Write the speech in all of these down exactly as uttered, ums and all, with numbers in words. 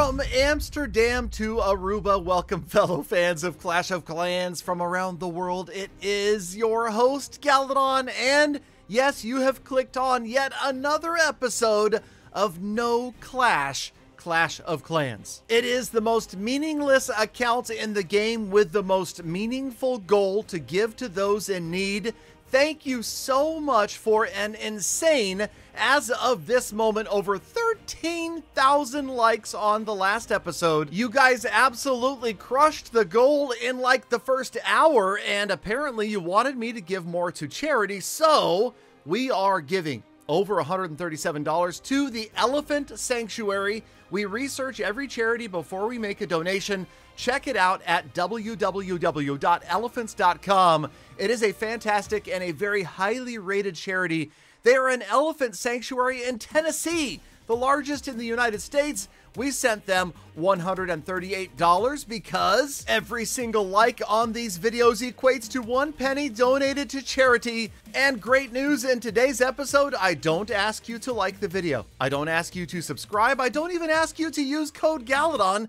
From Amsterdam to Aruba, welcome fellow fans of Clash of Clans from around the world. It is your host, Galadon, and yes, you have clicked on yet another episode of No Clash, Clash of Clans. It is the most meaningless account in the game with the most meaningful goal to give to those in need. Thank you so much for an insane, as of this moment, over thirteen thousand likes on the last episode. You guys absolutely crushed the goal in like the first hour, and apparently you wanted me to give more to charity, so we are giving over one hundred thirty-seven dollars to the Elephant Sanctuary. We research every charity before we make a donation. Check it out at w w w dot elephants dot com. It is a fantastic and a very highly rated charity. They are an elephant sanctuary in Tennessee, the largest in the United States. We sent them one hundred thirty-eight dollars because every single like on these videos equates to one penny donated to charity. And great news, in today's episode, I don't ask you to like the video. I don't ask you to subscribe. I don't even ask you to use code Galadon,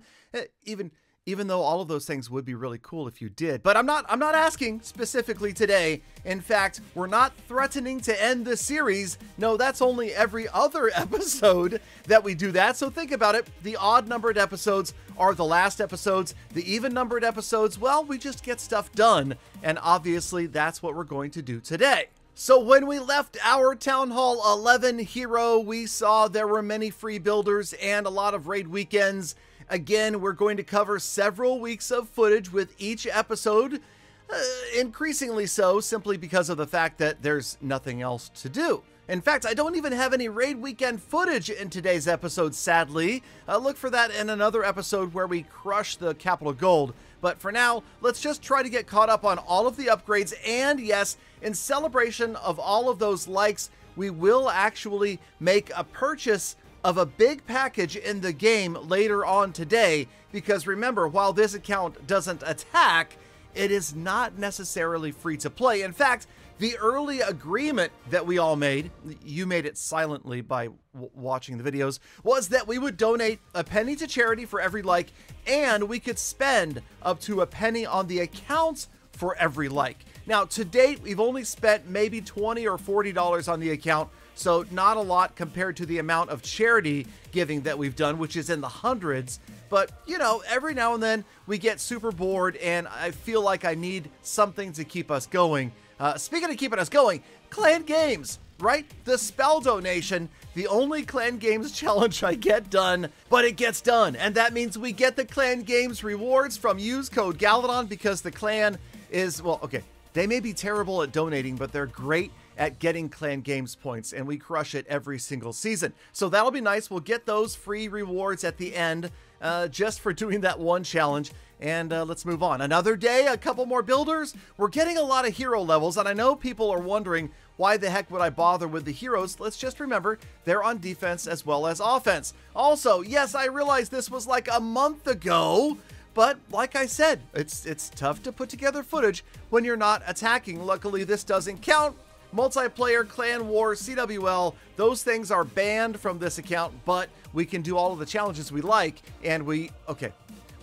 even even though all of those things would be really cool if you did. But I'm not I'm not asking specifically today. In fact, we're not threatening to end the series. No, that's only every other episode that we do that. So think about it. The odd-numbered episodes are the last episodes. The even-numbered episodes, well, we just get stuff done. And obviously, that's what we're going to do today. So when we left our Town Hall eleven hero, we saw there were many free builders and a lot of raid weekends. Again, we're going to cover several weeks of footage with each episode, uh, increasingly so, simply because of the fact that there's nothing else to do. In fact, I don't even have any raid weekend footage in today's episode, sadly. Uh, look for that in another episode where we crush the capital gold. But for now, let's just try to get caught up on all of the upgrades. And yes, in celebration of all of those likes, we will actually make a purchase of a big package in the game later on today, because remember, while this account doesn't attack, it is not necessarily free to play. In fact, the early agreement that we all made, you made it silently by w watching the videos, was that we would donate a penny to charity for every like, and we could spend up to a penny on the accounts for every like. Now, to date, we've only spent maybe twenty or forty dollars on the account, so not a lot compared to the amount of charity giving that we've done, which is in the hundreds. But, you know, every now and then we get super bored and I feel like I need something to keep us going. Uh, speaking of keeping us going, Clan Games, right? The spell donation, the only Clan Games challenge I get done, but it gets done. And that means we get the Clan Games rewards from use code Galadon, because the clan is, well, okay, they may be terrible at donating, but they're great at getting Clan Games points, and we crush it every single season. So that'll be nice. We'll get those free rewards at the end uh, just for doing that one challenge. And uh, let's move on. Another day, a couple more builders. We're getting a lot of hero levels, and I know people are wondering, why the heck would I bother with the heroes? Let's just remember, they're on defense as well as offense. Also, yes, I realized this was like a month ago, but like I said, it's, it's tough to put together footage when you're not attacking. Luckily, this doesn't count. Multiplayer, Clan War, C W L, those things are banned from this account, but we can do all of the challenges we like, and we, okay,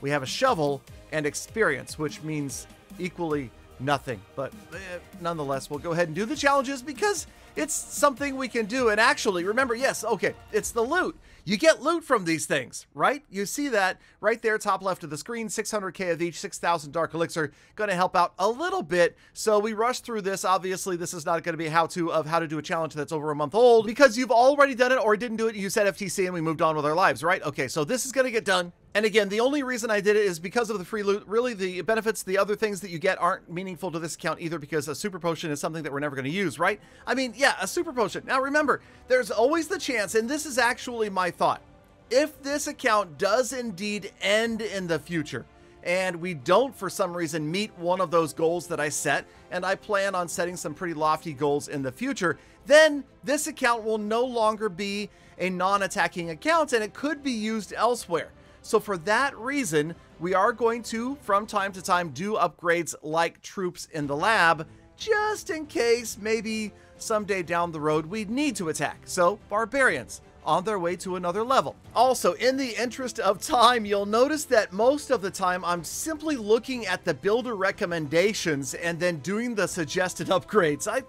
we have a shovel and experience, which means equally nothing. But uh, nonetheless, we'll go ahead and do the challenges because it's something we can do. And actually, remember, yes, okay, it's the loot. You get loot from these things, right? You see that right there, top left of the screen, six hundred K of each, six thousand Dark Elixir, gonna help out a little bit. So we rush through this. Obviously, this is not gonna be a how-to of how to do a challenge that's over a month old, because you've already done it or didn't do it, you said F T C and we moved on with our lives, right? Okay, so this is gonna get done. And again, the only reason I did it is because of the free loot. Really, the benefits, the other things that you get aren't meaningful to this account either, because a super potion is something that we're never going to use, right? I mean, yeah, a super potion. Now remember, there's always the chance, and this is actually my thought, if this account does indeed end in the future, and we don't for some reason meet one of those goals that I set, and I plan on setting some pretty lofty goals in the future, then this account will no longer be a non-attacking account, and it could be used elsewhere. So for that reason, we are going to, from time to time, do upgrades like troops in the lab, just in case maybe someday down the road we need to attack, so barbarians on their way to another level. Also, in the interest of time, you'll notice that most of the time I'm simply looking at the builder recommendations and then doing the suggested upgrades. I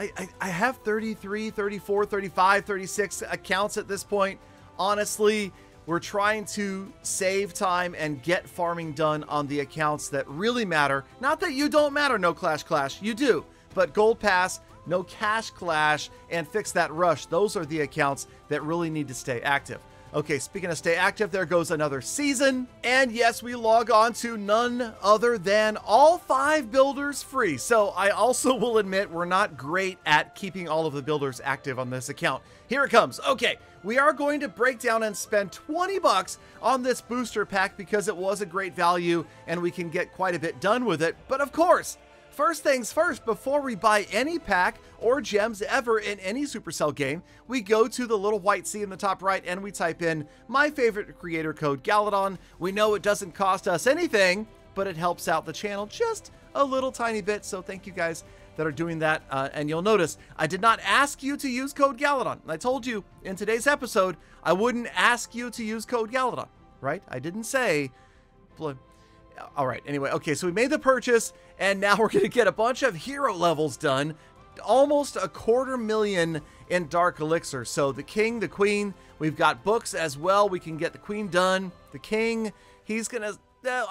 I, I have thirty-three, thirty-four, thirty-five, thirty-six accounts at this point. Honestly, we're trying to save time and get farming done on the accounts that really matter. Not that you don't matter, No Clash Clash, you do. But Gold Pass, No Cash Clash, and Fix That Rush, those are the accounts that really need to stay active. Okay, speaking of stay active, there goes another season. And yes, we log on to none other than all five builders free. So I also will admit we're not great at keeping all of the builders active on this account. Here it comes. Okay, we are going to break down and spend twenty bucks on this booster pack because it was a great value and we can get quite a bit done with it. But of course, first things first, before we buy any pack or gems ever in any Supercell game, we go to the little white C in the top right and we type in my favorite creator code, Galadon. We know it doesn't cost us anything, but it helps out the channel just a little tiny bit. So thank you guys that are doing that. Uh, and you'll notice I did not ask you to use code Galadon. I told you in today's episode, I wouldn't ask you to use code Galadon, right? I didn't say... All right, anyway, okay, so we made the purchase, and now we're going to get a bunch of hero levels done. Almost a quarter million in Dark Elixir. So the king, the queen, we've got books as well. We can get the queen done. The king, he's going to...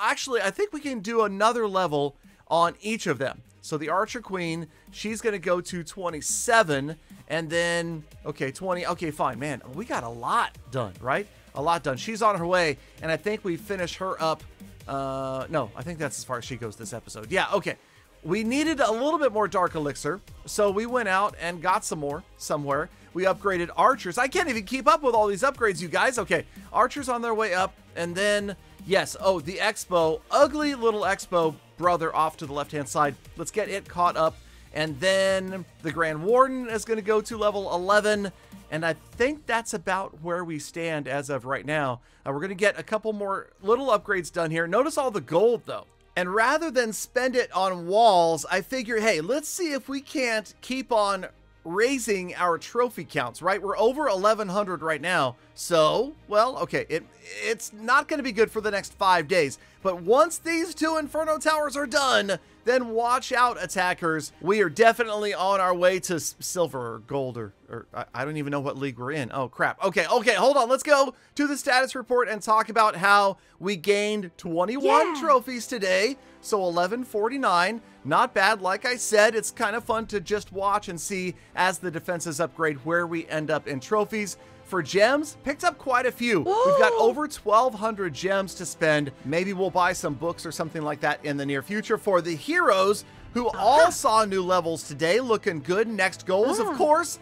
Actually, I think we can do another level on each of them. So the archer queen, she's going to go to twenty-seven, and then... Okay, twenty. Okay, fine. Man, we got a lot done, right? A lot done. She's on her way, and I think we finish her up... Uh, no, I think that's as far as she goes this episode. Yeah, okay. We needed a little bit more Dark Elixir, so we went out and got some more somewhere. We upgraded archers. I can't even keep up with all these upgrades, you guys. Okay, archers on their way up, and then, yes, oh, the expo, ugly little expo brother off to the left-hand side. Let's get it caught up, and then the Grand Warden is going to go to level eleven, and I think that's about where we stand as of right now. Uh, we're going to get a couple more little upgrades done here. Notice all the gold, though. And rather than spend it on walls, I figure, hey, let's see if we can't keep on raising our trophy counts, right? We're over eleven hundred right now. So, well, okay, it it's not going to be good for the next five days. But once these two Inferno Towers are done, then watch out, attackers. We are definitely on our way to silver or gold or, or I, I don't even know what league we're in. Oh, crap. Okay, okay, hold on. Let's go to the status report and talk about how we gained twenty-one yeah. trophies today. So eleven forty-nine, not bad. Like I said, it's kind of fun to just watch and see as the defenses upgrade where we end up in trophies. For gems, picked up quite a few. Ooh. We've got over twelve hundred gems to spend. Maybe we'll buy some books or something like that in the near future. For the heroes, who all saw new levels today, looking good. Next goals, mm. of course.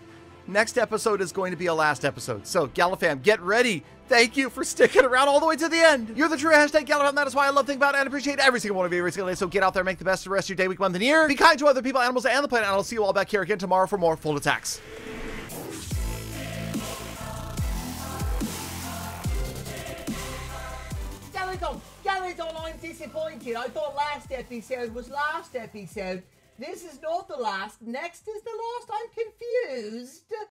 Next episode is going to be a last episode. So, Galafam, get ready. Thank you for sticking around all the way to the end. You're the true hashtag Galafam. That is why I love thinking about and appreciate every single one of you every single day. So get out there, make the best of the rest of your day, week, month, and year. Be kind to other people, animals, and the planet. And I'll see you all back here again tomorrow for more Full Attacks. Galadon, I'm disappointed. I thought last episode was last episode. This is not the last. Next is the last. I'm confused.